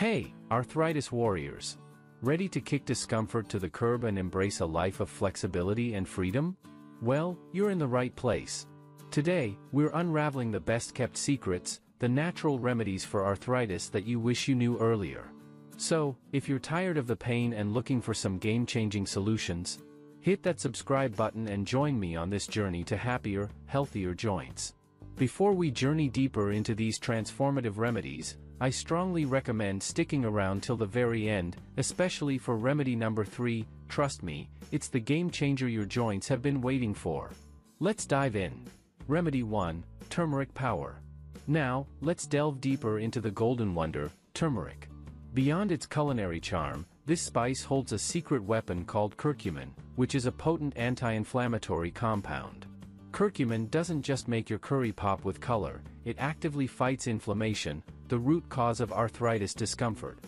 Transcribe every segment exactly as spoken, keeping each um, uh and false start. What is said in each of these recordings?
Hey, arthritis warriors! Ready to kick discomfort to the curb and embrace a life of flexibility and freedom? Well, you're in the right place. Today, we're unraveling the best-kept secrets, the natural remedies for arthritis that you wish you knew earlier. So, if you're tired of the pain and looking for some game-changing solutions, hit that subscribe button and join me on this journey to happier, healthier joints. Before we journey deeper into these transformative remedies, I strongly recommend sticking around till the very end, especially for remedy number three, trust me, it's the game changer your joints have been waiting for. Let's dive in. Remedy one, Turmeric Power. Now, let's delve deeper into the golden wonder, turmeric. Beyond its culinary charm, this spice holds a secret weapon called curcumin, which is a potent anti-inflammatory compound. Curcumin doesn't just make your curry pop with color, it actively fights inflammation, the root cause of arthritis discomfort.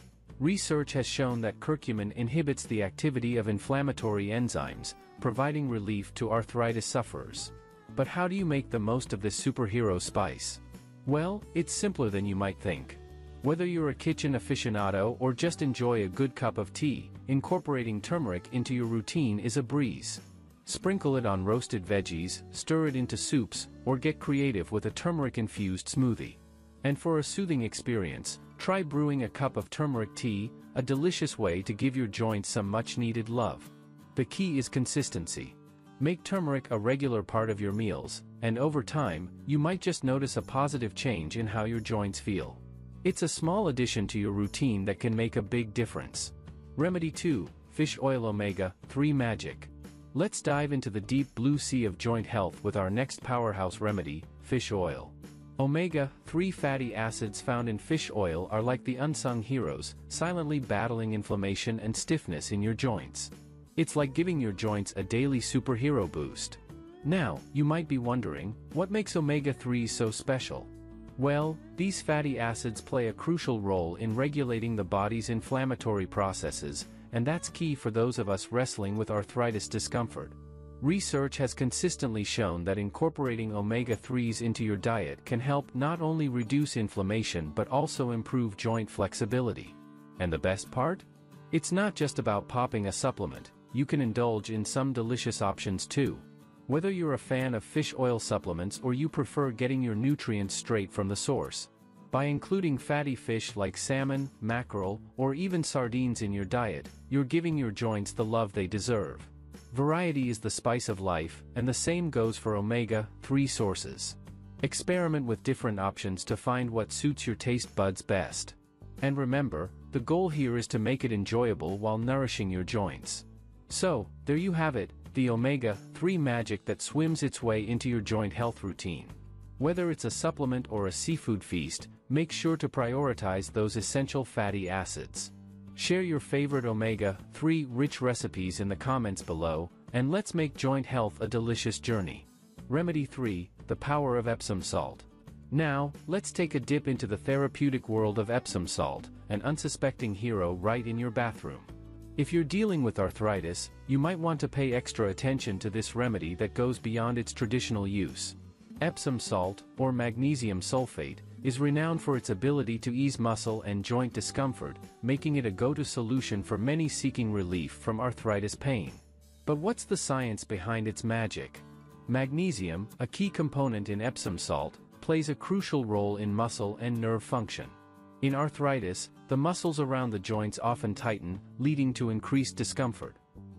Research has shown that curcumin inhibits the activity of inflammatory enzymes, providing relief to arthritis sufferers. But how do you make the most of this superhero spice? Well, it's simpler than you might think. Whether you're a kitchen aficionado or just enjoy a good cup of tea, incorporating turmeric into your routine is a breeze. Sprinkle it on roasted veggies, stir it into soups, or get creative with a turmeric-infused smoothie. And for a soothing experience, try brewing a cup of turmeric tea, a delicious way to give your joints some much-needed love. The key is consistency. Make turmeric a regular part of your meals, and over time, you might just notice a positive change in how your joints feel. It's a small addition to your routine that can make a big difference. Remedy two, Fish Oil Omega three Magic. Let's dive into the deep blue sea of joint health with our next powerhouse remedy, fish oil. omega three fatty acids found in fish oil are like the unsung heroes, silently battling inflammation and stiffness in your joints. It's like giving your joints a daily superhero boost. Now, you might be wondering, what makes omega three so special? Well, these fatty acids play a crucial role in regulating the body's inflammatory processes, and that's key for those of us wrestling with arthritis discomfort. Research has consistently shown that incorporating omega threes into your diet can help not only reduce inflammation but also improve joint flexibility. And the best part? It's not just about popping a supplement, you can indulge in some delicious options too. Whether you're a fan of fish oil supplements or you prefer getting your nutrients straight from the source, by including fatty fish like salmon, mackerel, or even sardines in your diet, you're giving your joints the love they deserve. Variety is the spice of life, and the same goes for omega three sources. Experiment with different options to find what suits your taste buds best. And remember, the goal here is to make it enjoyable while nourishing your joints. So, there you have it, the omega three magic that swims its way into your joint health routine. Whether it's a supplement or a seafood feast, make sure to prioritize those essential fatty acids. Share your favorite omega three rich recipes in the comments below, and let's make joint health a delicious journey. Remedy three, the power of Epsom salt. Now, let's take a dip into the therapeutic world of Epsom salt, an unsuspecting hero right in your bathroom. If you're dealing with arthritis, you might want to pay extra attention to this remedy that goes beyond its traditional use. Epsom salt, or magnesium sulfate, is renowned for its ability to ease muscle and joint discomfort, making it a go-to solution for many seeking relief from arthritis pain. But what's the science behind its magic? Magnesium, a key component in Epsom salt, plays a crucial role in muscle and nerve function. In arthritis, the muscles around the joints often tighten, leading to increased discomfort.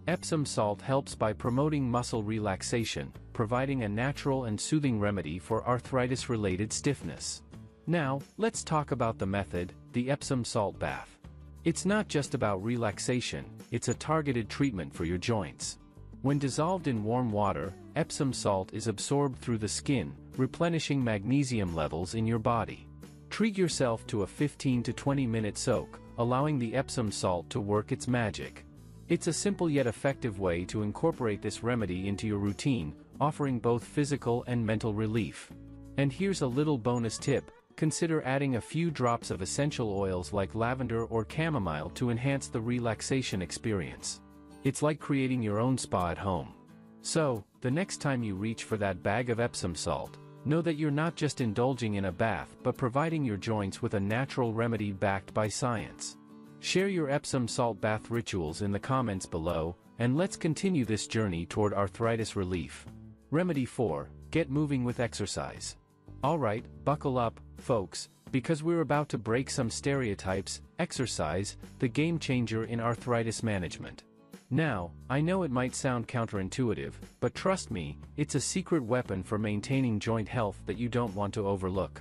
Epsom salt helps by promoting muscle relaxation, providing a natural and soothing remedy for arthritis-related stiffness. Now, let's talk about the method, the Epsom salt bath. It's not just about relaxation, it's a targeted treatment for your joints. When dissolved in warm water, Epsom salt is absorbed through the skin, replenishing magnesium levels in your body. Treat yourself to a fifteen to twenty minute soak, allowing the Epsom salt to work its magic. It's a simple yet effective way to incorporate this remedy into your routine, offering both physical and mental relief. And here's a little bonus tip, consider adding a few drops of essential oils like lavender or chamomile to enhance the relaxation experience. It's like creating your own spa at home. So, the next time you reach for that bag of Epsom salt, Know that you're not just indulging in a bath but providing your joints with a natural remedy backed by science. Share your Epsom salt bath rituals in the comments below, and let's continue this journey toward arthritis relief. Remedy four, get moving with exercise. Alright, buckle up, folks, because we're about to break some stereotypes. Exercise, the game changer in arthritis management. Now, I know it might sound counterintuitive, but trust me, it's a secret weapon for maintaining joint health that you don't want to overlook.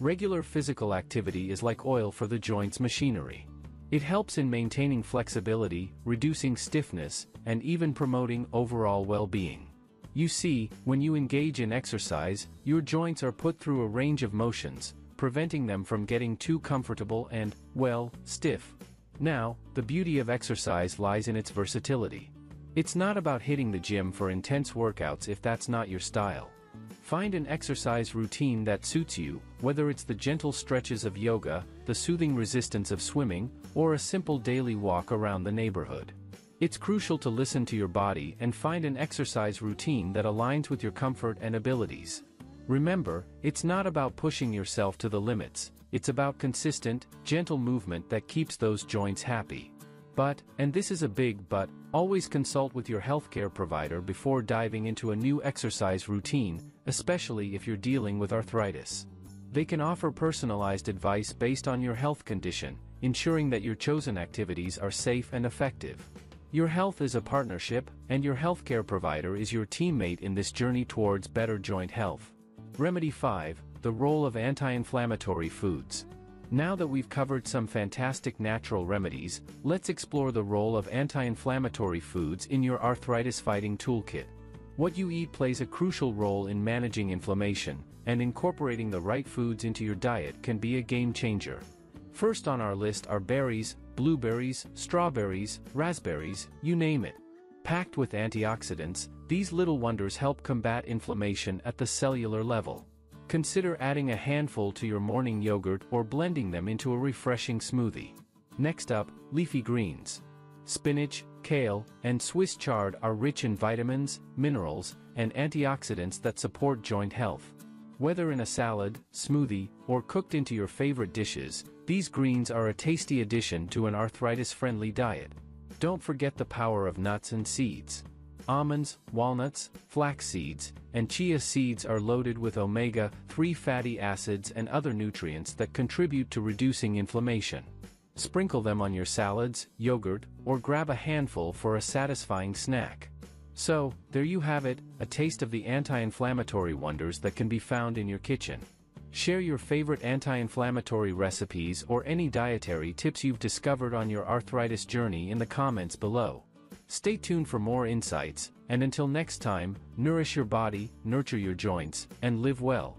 Regular physical activity is like oil for the joint's machinery. It helps in maintaining flexibility, reducing stiffness, and even promoting overall well-being. You see, when you engage in exercise, your joints are put through a range of motions, preventing them from getting too comfortable and, well, stiff. Now, the beauty of exercise lies in its versatility. It's not about hitting the gym for intense workouts if that's not your style. Find an exercise routine that suits you, whether it's the gentle stretches of yoga, the soothing resistance of swimming, or a simple daily walk around the neighborhood. It's crucial to listen to your body and find an exercise routine that aligns with your comfort and abilities. Remember, it's not about pushing yourself to the limits. It's about consistent, gentle movement that keeps those joints happy. But, and this is a big but, always consult with your healthcare provider before diving into a new exercise routine, especially if you're dealing with arthritis. They can offer personalized advice based on your health condition, ensuring that your chosen activities are safe and effective. Your health is a partnership, and your healthcare provider is your teammate in this journey towards better joint health. Remedy five, the role of anti-inflammatory foods. Now that we've covered some fantastic natural remedies, let's explore the role of anti-inflammatory foods in your arthritis-fighting toolkit. What you eat plays a crucial role in managing inflammation, and incorporating the right foods into your diet can be a game changer. First on our list are berries, blueberries, strawberries, raspberries, you name it. Packed with antioxidants, these little wonders help combat inflammation at the cellular level. Consider adding a handful to your morning yogurt or blending them into a refreshing smoothie. Next up, leafy greens. Spinach, kale, and Swiss chard are rich in vitamins, minerals, and antioxidants that support joint health. Whether in a salad, smoothie, or cooked into your favorite dishes, these greens are a tasty addition to an arthritis-friendly diet. Don't forget the power of nuts and seeds. Almonds, walnuts, flax seeds, and chia seeds are loaded with omega three fatty acids and other nutrients that contribute to reducing inflammation. Sprinkle them on your salads, yogurt, or grab a handful for a satisfying snack. So, there you have it, a taste of the anti-inflammatory wonders that can be found in your kitchen. Share your favorite anti-inflammatory recipes or any dietary tips you've discovered on your arthritis journey in the comments below. Stay tuned for more insights, and until next time, nourish your body, nurture your joints, and live well.